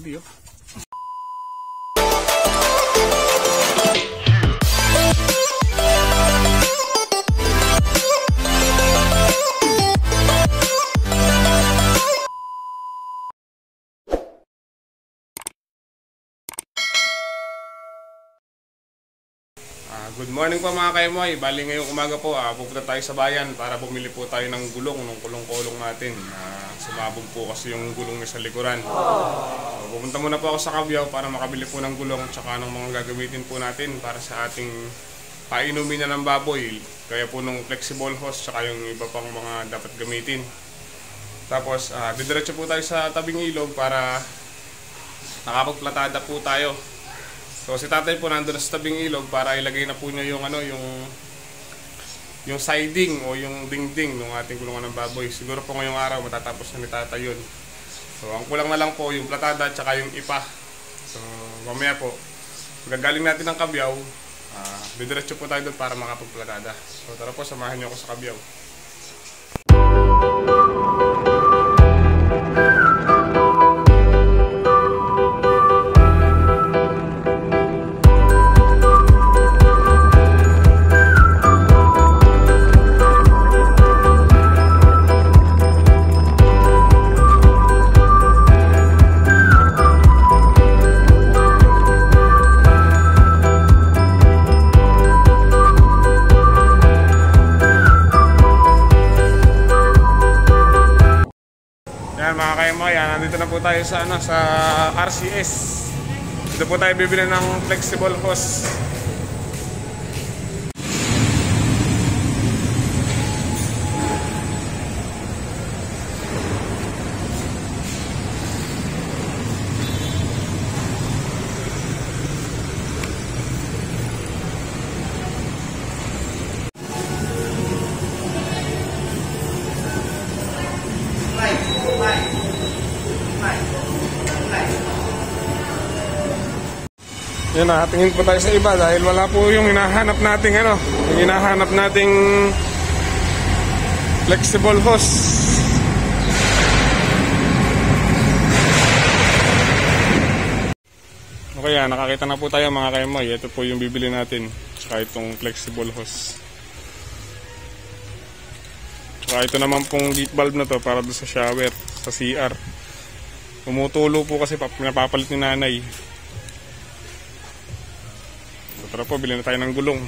hadi yok. Good morning po mga kaimoy. Bali ngayong umaga po, pupunta tayo sa bayan para bumili po tayo ng gulong ng kulong-kulong natin. Sumabog po kasi yung gulong niya sa likuran. So, pupunta muna po ako sa Kabyao para makabili po ng gulong at saka ng mga gagamitin po natin para sa ating painumin na ng baboy. Kaya po ng flexible hose at saka yung iba pang mga dapat gamitin. Tapos didiretso po tayo sa tabing ilog para nakapagplatada po tayo. So si tatay po nandun sa tabing ilog para ilagay na po niya yung ano, yung siding o yung dingding ng ating kulungan ng baboy. Siguro po ngayong araw matatapos na ni tatay yun. So ang kulang na lang po yung platada at saka yung ipa. So mamaya po, magagaling natin ng Kabyao, didiretso po tayo doon para makapagplatada. So tara po, samahan niyo ako sa Kabyao. Tayo sa ano, sa RCS. Dito po tayo bibili ng flexible hose. Yun na, tingin po tayo sa iba dahil wala po yung hinahanap nating ano, yung hinahanap nating flexible hose. Okay, nakakita na po tayo mga kaimoy. Ito po yung bibili natin, tsaka itong flexible hose. Tsaka ito naman pong heat bulb na to para doon sa shower, sa CR. Umutulo po kasi pinapapalit ni nanay. Tara po, bilhin na tayo ng gulong.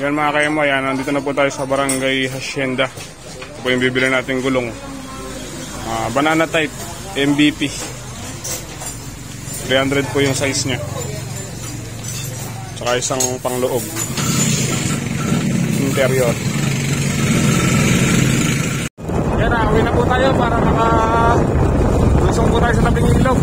Yan mga kaimo, yan, nandito na po tayo sa Barangay Hacienda. Ito po yung bibili natin gulong. Banana type, MVP. 300 po yung size niya. Tsaka isang pangloob. Interior. Yan, awin na po tayo para makalusong po tayo sa tabing ilog.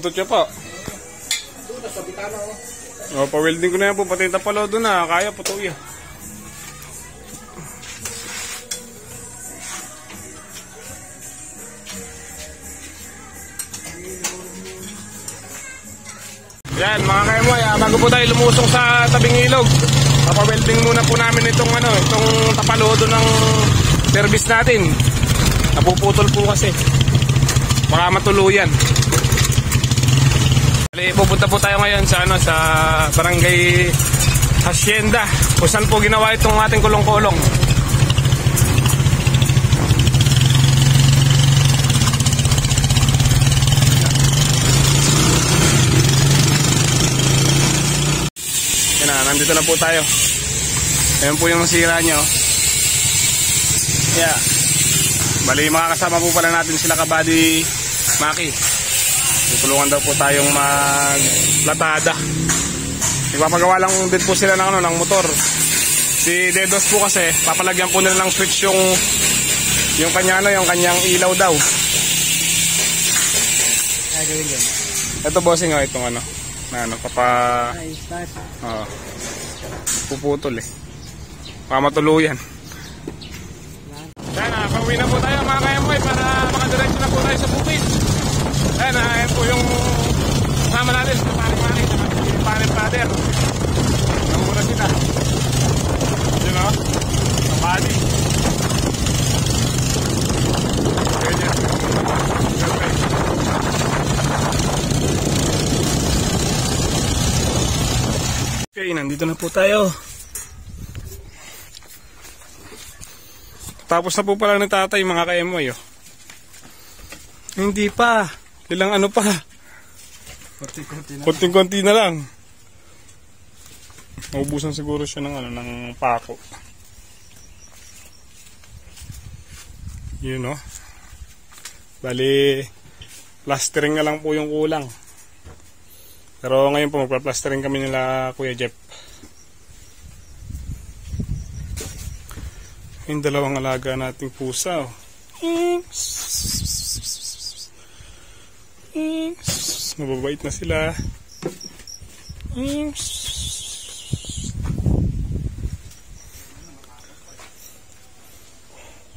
Putot siya po. Doon, nasa bitana o. O, pa-welding ko na yan po. Pati tapalaw doon na. Kaya, putoy. Yan, mga kaimoy. Bago po tayo lumusong sa tabing ilog, pa-welding muna po namin itong, ano, itong tapalaw doon ng service natin. Napuputol po kasi. Baka matuluyan. Bali, pupunta po tayo ngayon sa ano, sa Barangay Hacienda. Kung saan po ginawa itong ating kulong-kulong. Yan na, nandito na po tayo. Ayan po yung masira niya. Yeah. Bali, mga kasama po pala natin sila kabady Maki. Tutulungan daw po tayong maglatada. Ipapagawa lang din po sila ng, ng motor. Si Dedos po kasi, papalagyan po nila ng switch yung kanyang, yung kanyang ilaw daw. Ito bossing, oh, itong ano. Na ano, papa... Oh, puputol eh. Pamatuluyan. Sana, pauwi na po tayo mga kayamoy para makadiretso na po tayo sa bukid. Ayan, ayan po yung mama natin sa paning-paning, sa paning-pader. Nauna sila. Yun o, sa paning. Okay, nandito na po tayo. Tapos na po pala ng tatay mga ka-emoy, oh. Hindi pa. Ilang ano pa. Kunting-kunti na lang. Naubusan siguro siya ng, ano, ng pako. Yun, oh. Bali, plastering na lang po yung kulang. Pero ngayon po magpa-plastering kami nila Kuya Jeff. Yung dalawang alaga nating pusa, oh. Mababait na sila.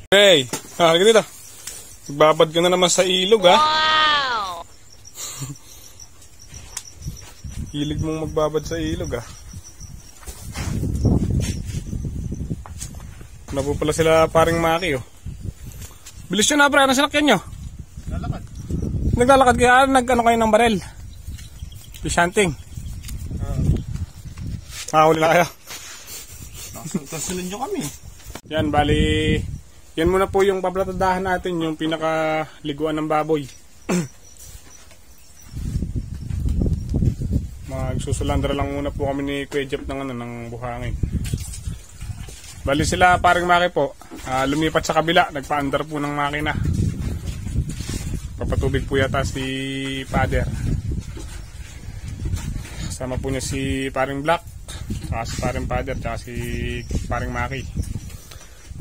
Hey, halika dito. Nagbabad ka na naman sa ilog, ha? Wow! Hilig mong magbabad sa ilog, ha? Na po pala sila paring Maki, oh. Bilis yun, ha, pre. Anong sinakyan nyo? Naglalakad. Naglalakad kaya nag-ano kayo ng barel? Fish hunting. Nakahuli na kayo. Tasunod nyo kami. Yan, bali. Yan muna po yung paplatadahan natin. Yung pinakaliguan ng baboy. Magsusulandra lang muna po kami ni Kuya Jeff ng, ano, ng buhangin. Bali sila paring Maki po, lumipat sa kabila, nagpa-under po ng makina. Papatubig po yata si Father. Kasama po niya si paring Black, saka si paring Father, saka si paring Maki.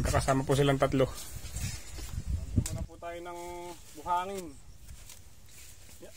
Kakasama po silang tatlo. Muna po tayo ng buhangin. Yeah.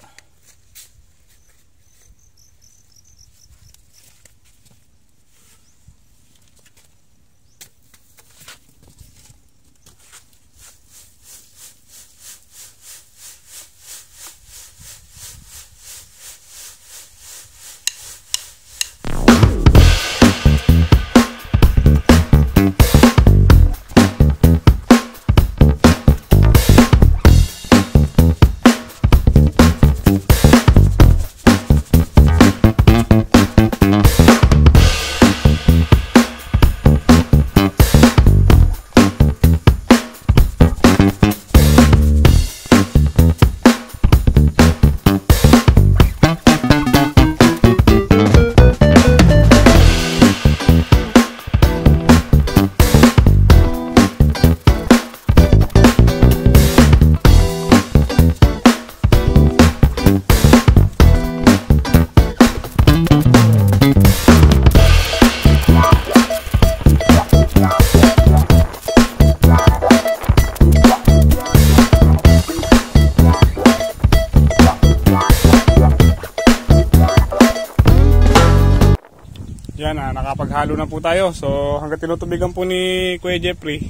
Yan, nakapaghalo na po tayo. So hanggat tinutubigan po ni Kuya Jeffrey,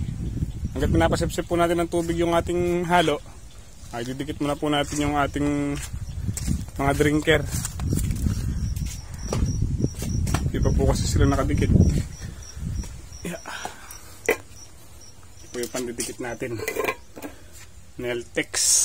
hanggat pinapasipsip po natin ng tubig yung ating halo, ay didikit muna po natin yung ating mga drinker. Di pa po kasi sila nakadikit. Yeah. Ito po yung pandidikit natin, Neltex.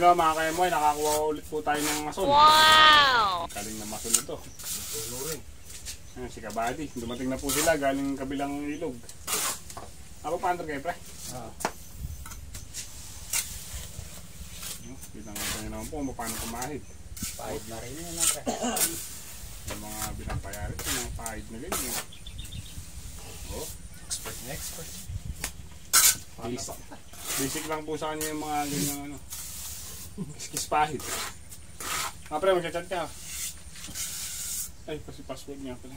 Yun know, mga kaemoy, nakakuha ulit po tayo ng mason. Wow! Kaling na mason ito. Ayan, si Kabady. Dumating na po sila galing kabilang ilog. Ako pa under kayo, pre? Oo. Kita nga tayo naman po kung paano kumahid. Pahid na rin yun, pre. Yung mga binapayari, yung mga pahid na rin yun. Oh, expert na expert. Basic. Basic lang po sa kanya yung mga ganyang ano. Kiskis pahid. Mga pre, magchat-chat ka. Ay, kasi password niya pala.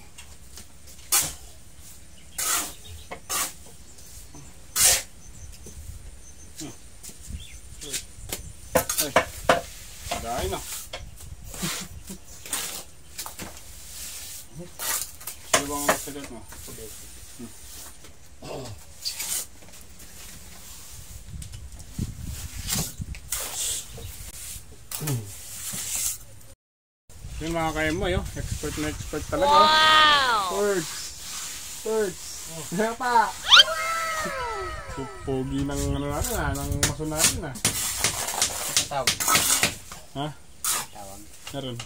Ay, dahil na. Ano ba ang magsagat mo? Yung mga kaya mo, yun. Expert na expert talaga. Wow! Birds! Birds! Kaya pa! Pogi ng ano natin ah, ng maso natin ah. Tawag. Ha? Tawag. Meron.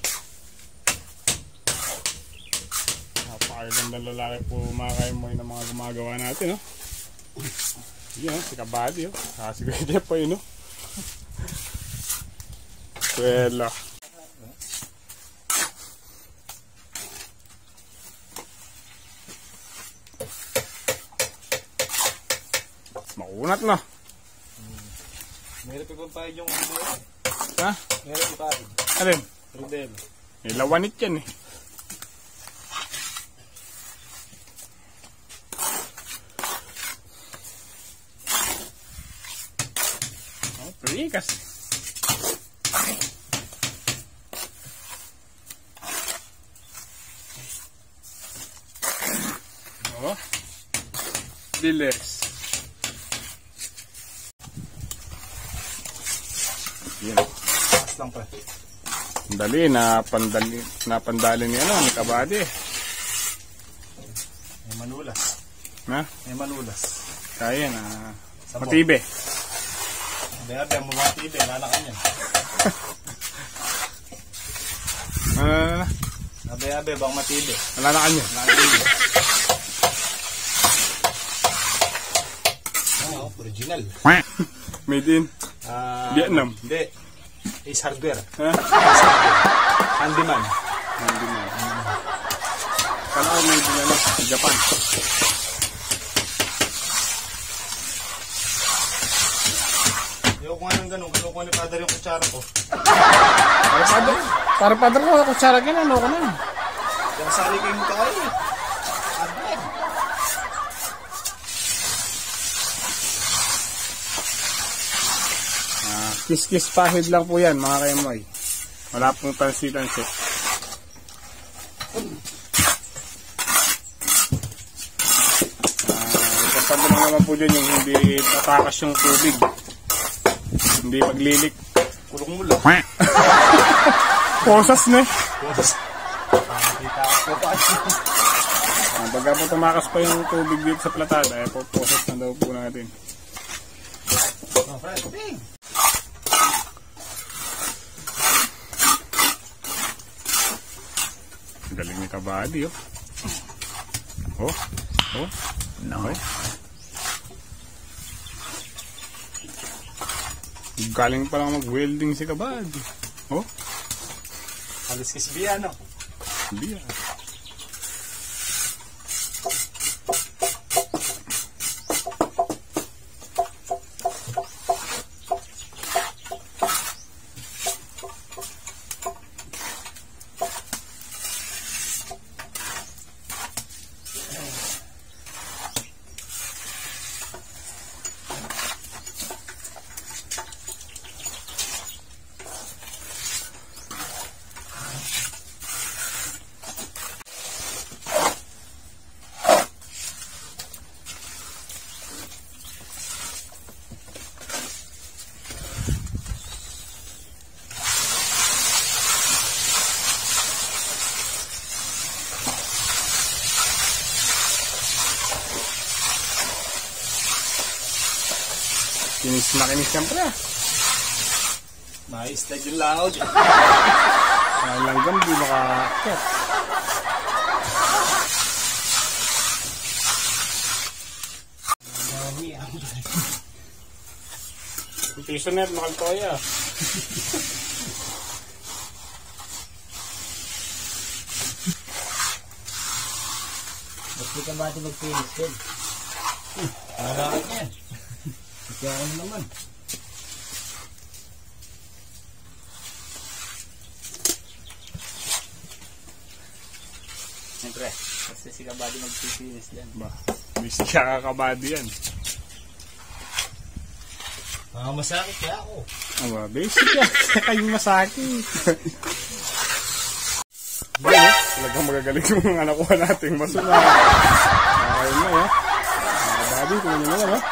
Napakagandang lalaki po mga kaya mo yun ang mga gumagawa natin, no? Yun, si Kabady, yun. Sakasigurite po yun, no? Swela. Makunat na. Meron pa tayo yung rudel. Ha? Meron pa tayo. Alin? Rudel. May lawanit yan eh. Oh, prikas. Oh. Diles. Dali na pandali niya no, ni Kabady. May manulas. Ha? May manulas. Kaya na. Matibe. Dapat ang matibe na kanya. Abe bang matibe. Nalalakan niya. Ano, original. Made in Vietnam. Hindi. Ace Hardware. Handyman. Handyman. Kala ko may dinala sa Japan. Ayaw ko nga ng ganun. Ayaw ko nga ni Father yung kutsara ko. Para Father? Para Father ko, kutsara ka na. Ano ko na? Kaya sari kayong tayo eh. Hardware. Kiss-kiss pahid lang po yan mga kaemoy. Wala pong tansi-tansi. Kasama na naman po dyan yung hindi tatakas yung tubig. Hindi maglilik. Kulong mula. Posas na eh. Posas. Baga po tumakas pa yung tubig dito sa platada. Eh, posas na daw po natin. Okay. Galing ni Kabady, oh. Oh, oh. No. Galing pa lang mag-welding si Kabady. Oh. Halos kisbiya, no? Kisbiya. Kinis na kinis siyempre. Ayos na dyan loud. Langgam di makaakit. Piso na at makaltoya. Bakit ka ba ito mag-finish din? Paraan yan. Ikaw naman. Siyempre, kasi si Kabady mag-finish yan. Ba, may siya kakabady yan. Masakit kaya ako. Aba, basic yan. Kaya kayong masakit. Yan, eh. Talagang magagaling yung mga nakuha nating masuna. Ayun na, eh. Kabady, tingnan nyo naman, eh.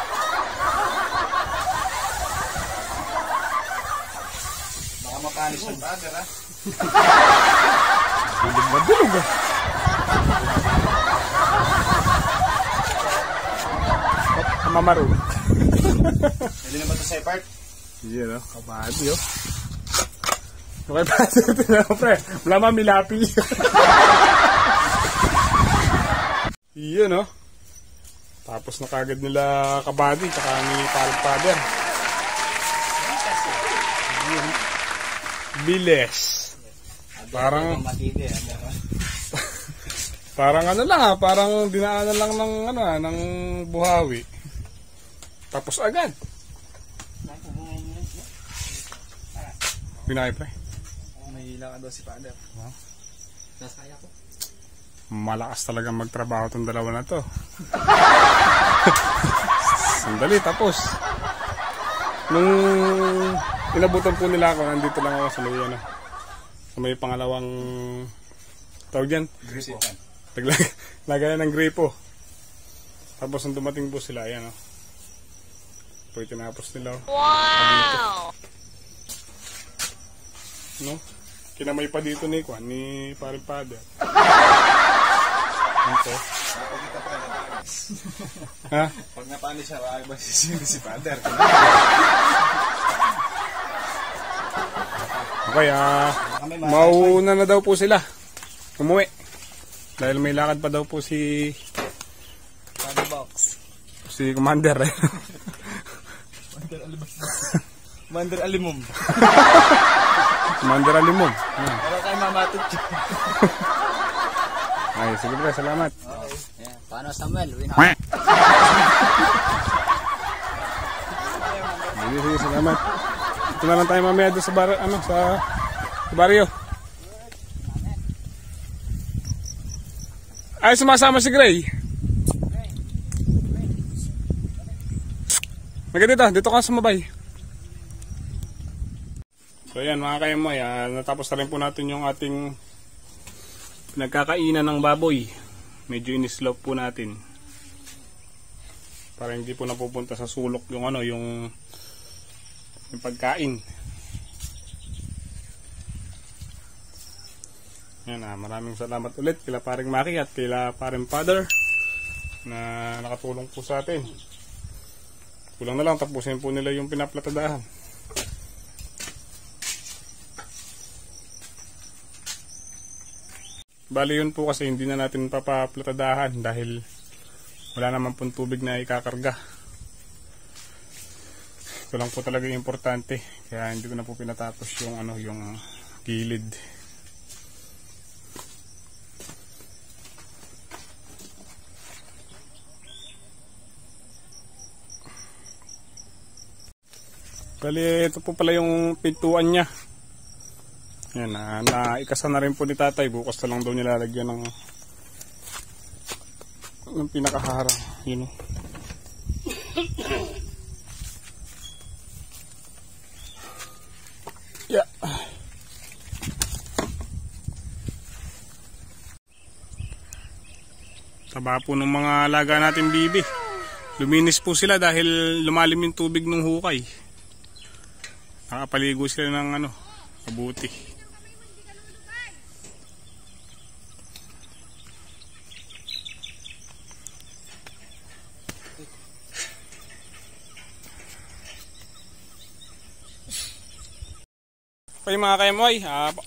Baka makanis ang bagger, ha? Dulog na dulog, eh. Mamaru. Pwede na ba ito sa ipart? Hindi yun o, kabady o. Okay, pati ito na o pre. Wala mamilapi. Yun o. Tapos na kagad nila kabady, tsaka ni parang father. Biles. Parang... parang ano lang ha, parang dinaanan lang ng, ano, ng buhawi. Tapos agad. Pinakip eh. May hila ka daw si Father. Huh? Nasaya ko. Malakas talaga magtrabaho itong dalawa na to. Sandali, tapos. Nung inabutan po nila ako, nandito lang ako sa may, ano, sa may pangalawang tawag dyan? Gripo. Lagayan ng gripo. Tapos nung dumating po sila, ayan o. Oh. Pwede tinapos nila. Wow! No? Kinamay pa dito ni Kwan, ni Pare Padre. Ito. Ha? Pag napanis siya, ay ba si Padre? Okay, mauuna na daw po sila. Umuwi. Dahil may lakad pa daw po si... Padre Box. Si Commander, eh. Commander Alimum. Commander Alimum. Para kayo mamatot dyan. Ay, sige pre, salamat. Paano Samuel? Sige, sige, salamat. Ito na lang tayo mamaya doon sa barrio. Ay, sumasama si Gray. Maganda dito, dito ka sumabay. So yan mga kayamoy, natapos na rin po natin yung ating nagkakainan ng baboy. Medyo inislope po natin. Para hindi po napupunta sa sulok yung ano, yung pagkain. Yan maraming salamat ulit kila Paring Maki at kila Paring Father na nakatulong po sa atin. Kulang na lang, tapusin po nila yung pinaplatadahan. Bali yun po kasi hindi na natin papaplatadahan dahil wala naman pong tubig na ikakarga. Ito lang po talaga yung importante. Kaya hindi ko na po pinatapos yung, ano, yung gilid. Bali, ito po pala yung pintuan niya. Yan, naikasa na rin po ni tatay. Bukas na lang daw niya lalagyan ng pinakaharang. Yun o. Yeah. Taba po ng mga alaga natin, bibi. Luminis po sila dahil lumalim yung tubig ng hukay. Nakapaligo sila ng ano, mabuti. Okay mga ka-MY,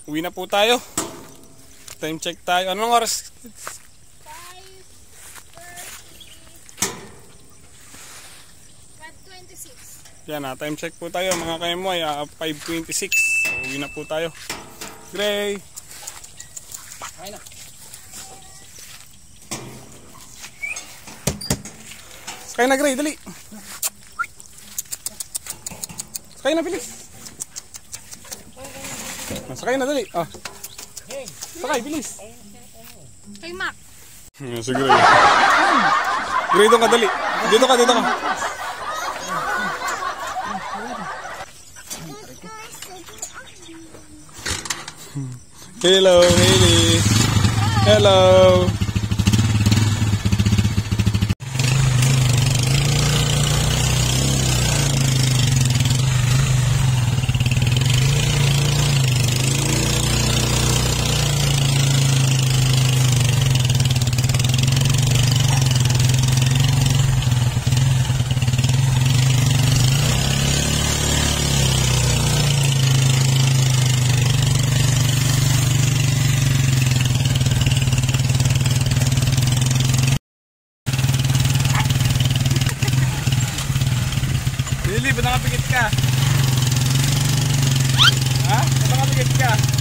uwi na po tayo. Time check tayo. Anong oras? 5:26. Yan, time check po tayo mga ka-MY, 5:26. Uwi na po tayo. Gray! Kain na. Kain na, Gray, dali! Sakay na, bilis! Sakay na, dali! Oh. Sakay, bilis! Kay Mac! Si Gray. Gray, doon ka, dali! Dito ka, dito ka! Hello, Hailey! Hello! Lili, ba't nakapigit ka? Ha? Ba't nakapigit ka?